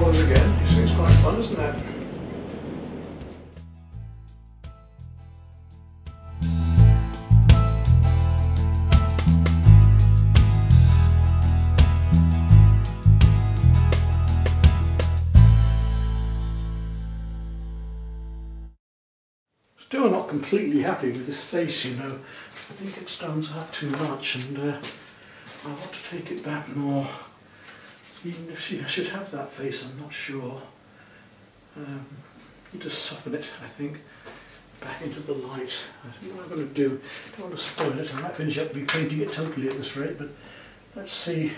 rollers again. You see, it's quite fun, isn't it? Still not completely happy with this face, you know. I think it stands out too much, and I want to take it back more. Even if she should have that face, I'm not sure. You just soften it, I think, back into the light. I don't know what I'm going to do. I don't want to spoil it. I might finish up repainting it totally at this rate, but let's see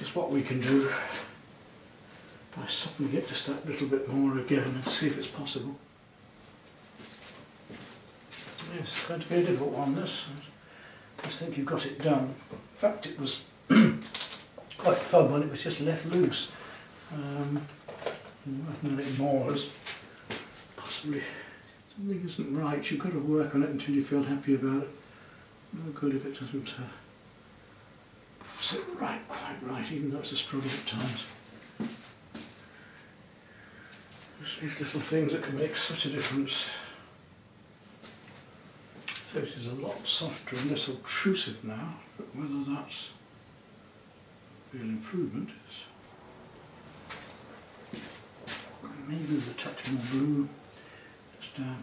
just what we can do by softening it just that little bit more again and see if it's possible. Yes, it's going to be a difficult one, this. I just think you've got it done. In fact, it was quite fun when it was just left loose. Working on it more as possibly something isn't right. You've got to work on it until you feel happy about it. No good if it doesn't sit right, quite right, even though it's a struggle at times. There's these little things that can make such a difference. So it is a lot softer and less obtrusive now, but whether that's real improvement is maybe with a touch more blue just down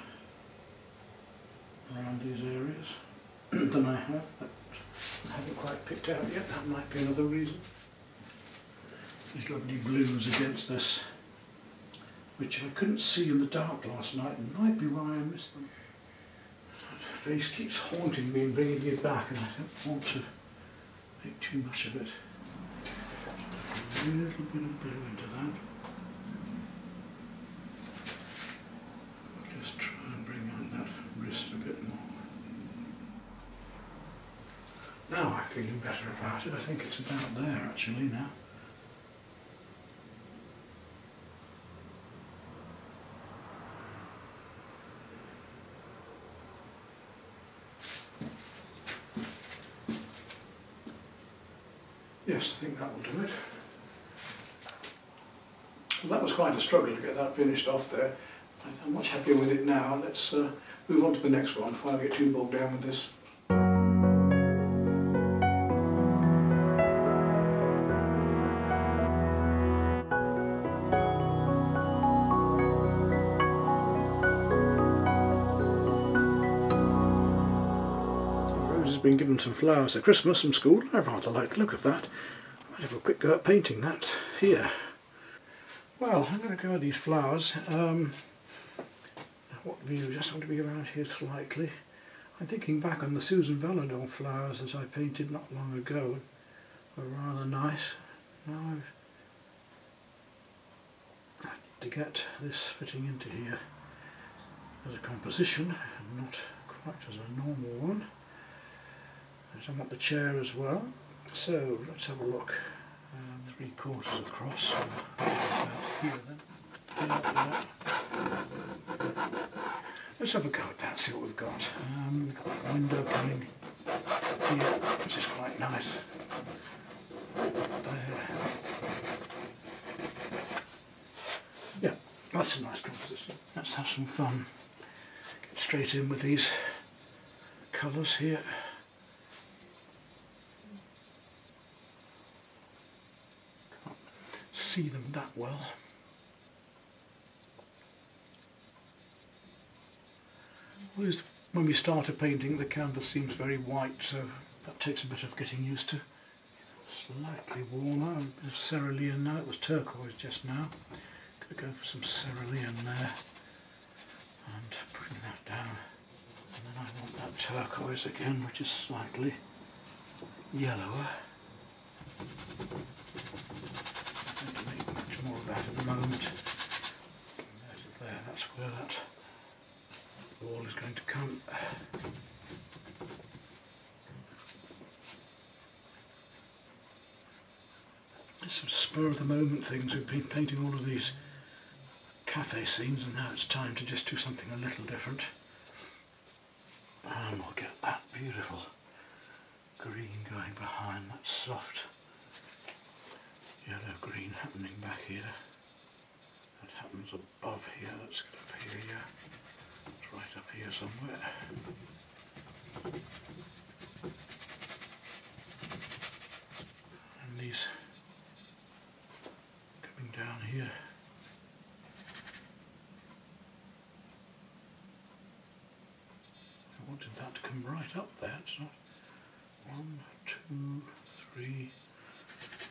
around these areas than I have, but I haven't quite picked out yet. That might be another reason. These lovely blues against this, which I couldn't see in the dark last night, and might be why I missed them. The face keeps haunting me and bringing me back, and I don't want to make too much of it. A little bit of blue into that. I'll just try and bring out that wrist a bit more. Now I'm feeling better about it. I think it's about there actually now. Yes, I think that will do it. Well, that was quite a struggle to get that finished off there. I'm much happier with it now. Let's move on to the next one before I get too bogged down with this. Been given some flowers at Christmas from school. I rather like the look of that. I might have a quick go at painting that here. Well, I'm going to go with these flowers. What view? Just want to be around here slightly. I'm thinking back on the Susan Valadon flowers that I painted not long ago. They were rather nice. Now I've had to get this fitting into here as a composition and not quite as a normal one. I want the chair as well, so let's have a look. 3/4 across, here then. Let's have a go at that, see what we've got. We've got the window coming here, which is quite nice. There. Yeah, that's a nice composition. Let's have some fun. Get straight in with these colours here. See them that well. Always when we start a painting the canvas seems very white, so that takes a bit of getting used to. Slightly warmer, a bit of Sierra Leone now, it was turquoise just now. Could go for some Sierra Leone there and bring that down, and then I want that turquoise again, which is slightly yellower. More of that at the moment. There, that's where that wall is going to come. There's some spur of the moment things. We've been painting all of these cafe scenes, and now it's time to just do something a little different. And we'll get that beautiful green going behind, that soft yellow-green happening back here. That happens above here, that's going to appear here. It's right up here somewhere. And these coming down here. I wanted that to come right up there, it's not 1, 2, 3,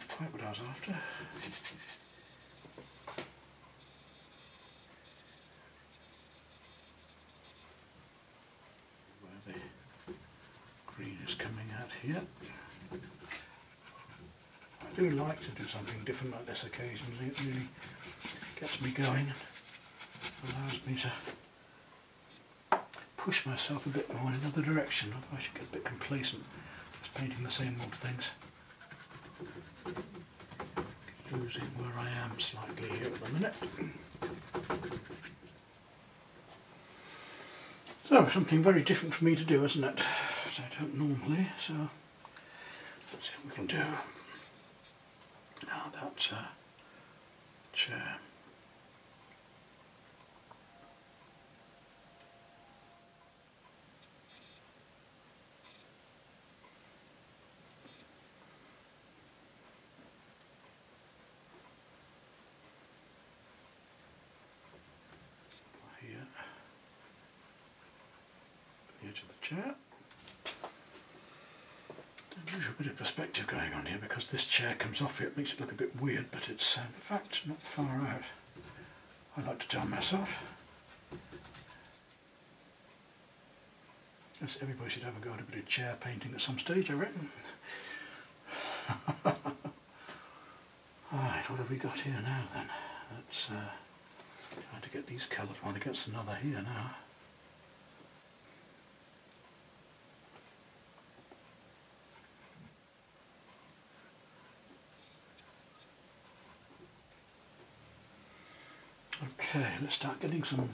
quite what I was after. Where the green is coming out here. I do like to do something different like this occasionally, it really gets me going and allows me to push myself a bit more in another direction, otherwise you get a bit complacent just painting the same old things. Losing where I am slightly here at the minute. So something very different for me to do, isn't it? As I don't normally, so let's see what we can do. Now that's a chair. Perspective going on here because this chair comes off here, it makes it look a bit weird, but it's in fact not far out, I like to tell myself. Yes, everybody should have a go at a bit of chair painting at some stage, I reckon. Alright, what have we got here now then? Let's try to get these coloured one against another here now. Okay, let's start getting some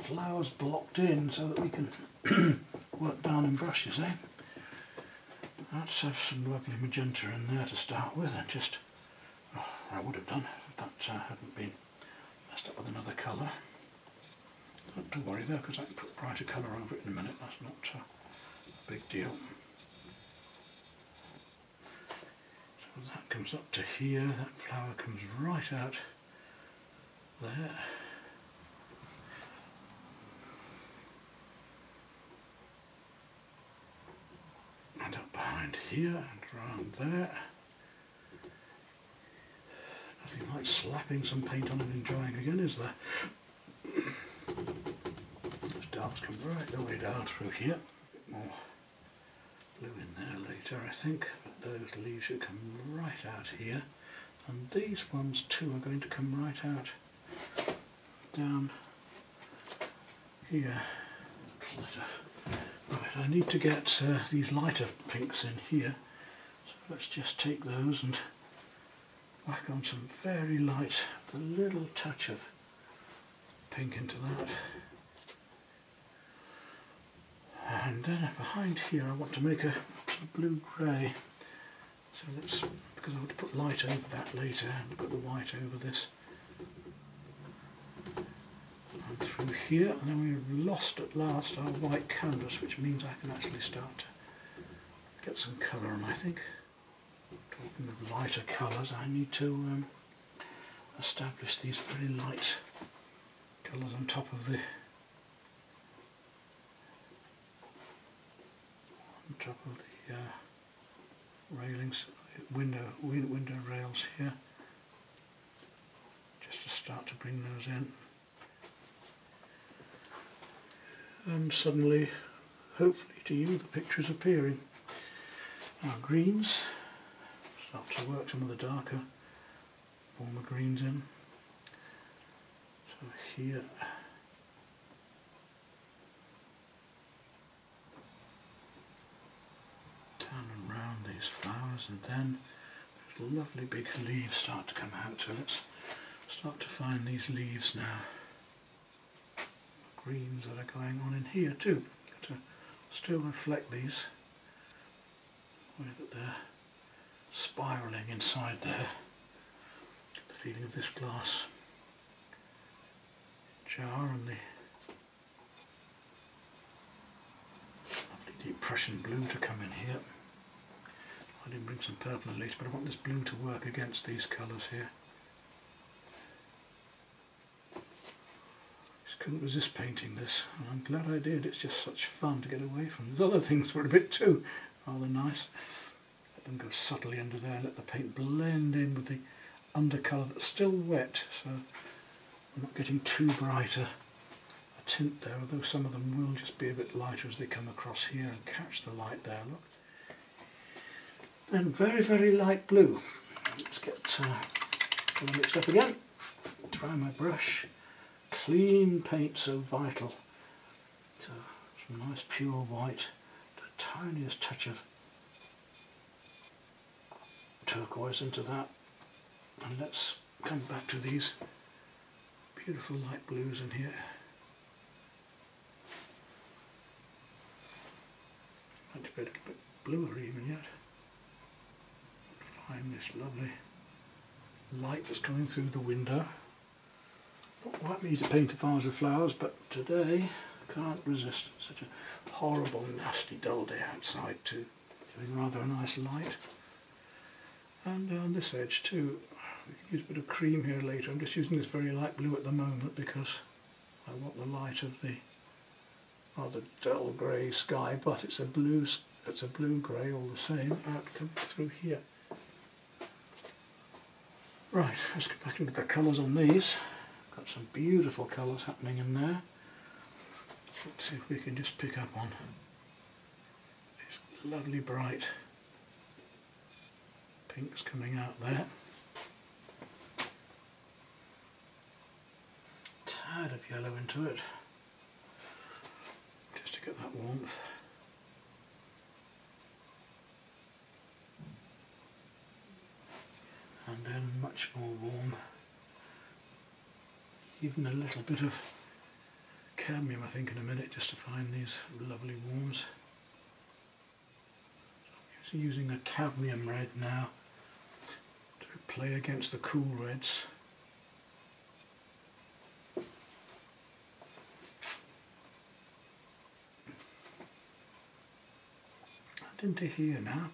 flowers blocked in so that we can work down in brushes, eh? Let's have some lovely magenta in there to start with, and just, oh, I would have done if that hadn't been messed up with another colour. Not to worry though, because I can put brighter colour over it in a minute, that's not a big deal. So that comes up to here, that flower comes right out there. And up behind here and around there. Nothing like slapping some paint on and enjoying again, is there? Those darks come right the way down through here. A bit more blue in there later, I think. But those leaves should come right out here. And these ones too are going to come right out down here. Right, I need to get these lighter pinks in here, so let's just take those and whack on some very light, a little touch of pink into that. And then behind here I want to make a blue-grey, so let's, because I want to put light over that later and put the white over this. Through here, and then we've lost at last our white canvas, which means I can actually start to get some colour on, I think. Talking of lighter colours, I need to establish these very light colours on top of the railings, window rails here, just to start to bring those in. And suddenly, hopefully to you, the picture is appearing. Our greens, start to work some of the darker, warmer greens in. So here, down and round these flowers, and then those lovely big leaves start to come out. So let's start to find these leaves now. Greens that are going on in here too. Got to still reflect these, the way that they're spiralling inside there. feeling of this glass jar and the lovely deep Prussian blue to come in here. I didn't bring some purple at least, but I want this blue to work against these colours here. Couldn't resist painting this, and I'm glad I did. It's just such fun to get away from. There's other things for a bit too, rather nice. Let them go subtly under there, let the paint blend in with the undercolour that's still wet, so we're not getting too bright a tint there, although some of them will just be a bit lighter as they come across here and catch the light there, look. And very, very light blue. Let's get all mixed up again. Dry my brush. Clean paint, so vital. So some nice pure white, the tiniest touch of turquoise into that, and let's come back to these beautiful light blues in here. Might be a little bit bluer even yet. Find this lovely light that's coming through the window. Not like me to paint a vase of flowers, but today I can't resist. It's such a horrible, nasty, dull day outside too. Doing rather a nice light. And down this edge too. We can use a bit of cream here later. I'm just using this very light blue at the moment because I want the light of the rather dull grey sky, but it's a blue grey all the same out coming through here. Right, let's get back into the colours on these. Got some beautiful colours happening in there. Let's see if we can just pick up on these lovely bright pinks coming out there. Tad of yellow into it, just to get that warmth. And then much more warm. Even a little bit of cadmium, I think, in a minute, just to find these lovely warms. So I'm using a cadmium red now to play against the cool reds. And into here now,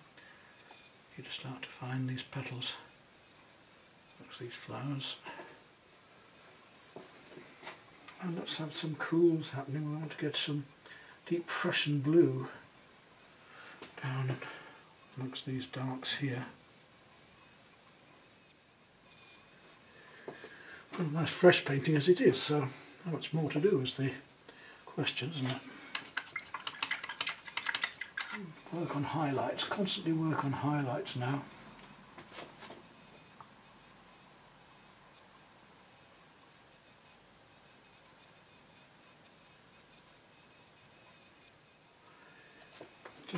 you just start to find these petals, these flowers. And let's have some cools happening. We want to get some deep Prussian blue down amongst these darks here. Well, nice fresh painting as it is, so how much more to do is the question, isn't it? Work on highlights, constantly work on highlights now.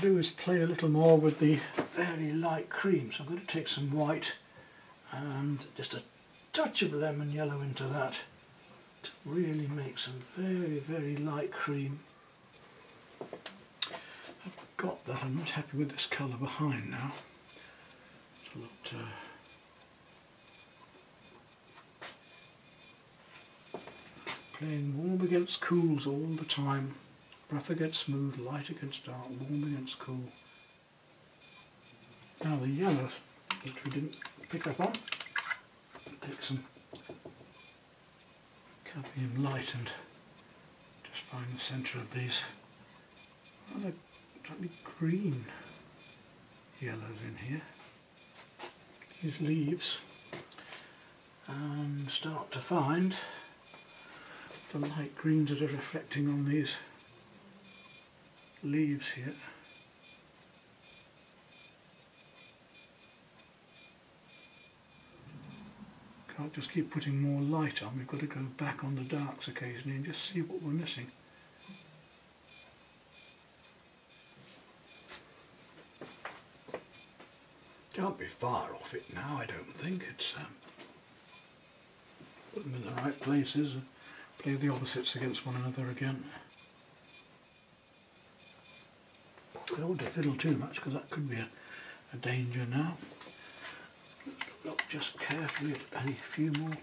Do is play a little more with the very light cream. So I'm going to take some white and just a touch of lemon yellow into that to really make some very, very light cream. I've got that. I'm not happy with this colour behind now. It's a lot playing warm against cools all the time. Rough against smooth, light against dark, warm against cool. Now the yellow, which we didn't pick up on, take some cadmium light and just find the centre of these rather slightly green yellows in here. These leaves, and start to find the light greens that are reflecting on these leaves here. Can't just keep putting more light on, we've got to go back on the darks occasionally and just see what we're missing. Can't be far off it now, I don't think. It's put them in the right places and play the opposites against one another again. I don't want to fiddle too much because that could be a danger now. Let's look just carefully at any few more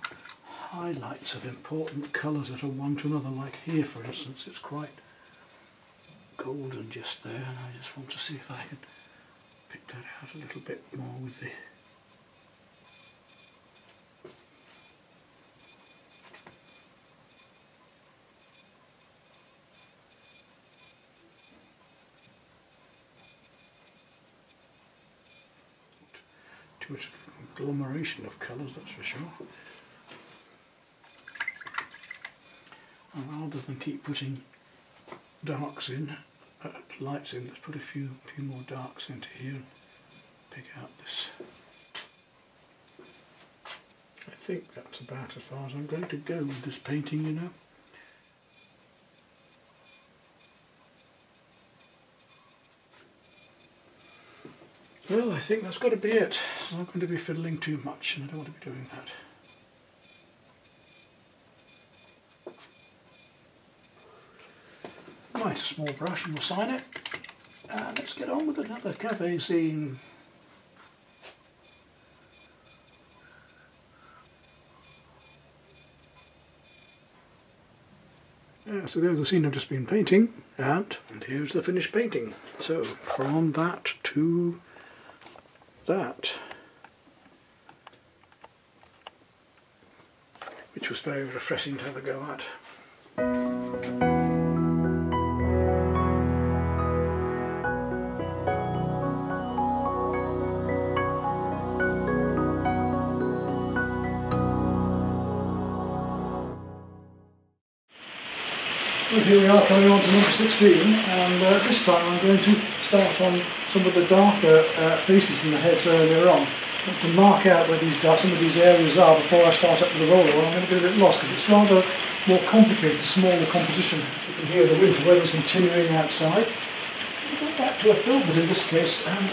highlights of important colours that are one to another, like here for instance, it's quite golden just there, and I just want to see if I can pick that out a little bit more with the agglomeration of colours, that's for sure. And rather than keep putting darks in, lights in, let's put a few more darks into here and pick out this. I think that's about as far as I'm going to go with this painting, you know. Well, I think that's got to be it. I'm not going to be fiddling too much, and I don't want to be doing that. Right, a small brush and we'll sign it. And let's get on with another cafe scene. Yeah, so there's the scene I've just been painting, and here's the finished painting. So, from that to that, which was very refreshing to have a go at. Here we are coming on to number 16, and this time I'm going to start on some of the darker faces in the heads earlier on. And to mark out where these some of these areas are before I start up with the roller, I'm going to get a bit lost because it's rather more complicated, smaller composition. You can hear the winter weather's continuing outside. We'll go back to a filbert in this case, and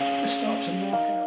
let's start to mark out.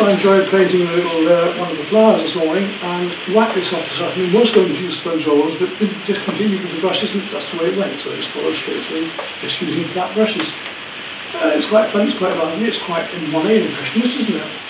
I enjoyed painting a little one of the flowers this morning and whacked this off the side. I was going to use sponge rollers, but just continued with the brushes and that's the way it went. So I just followed straight through, just using flat brushes. It's quite fun, it's quite lively, it's quite in one impressionist, isn't it?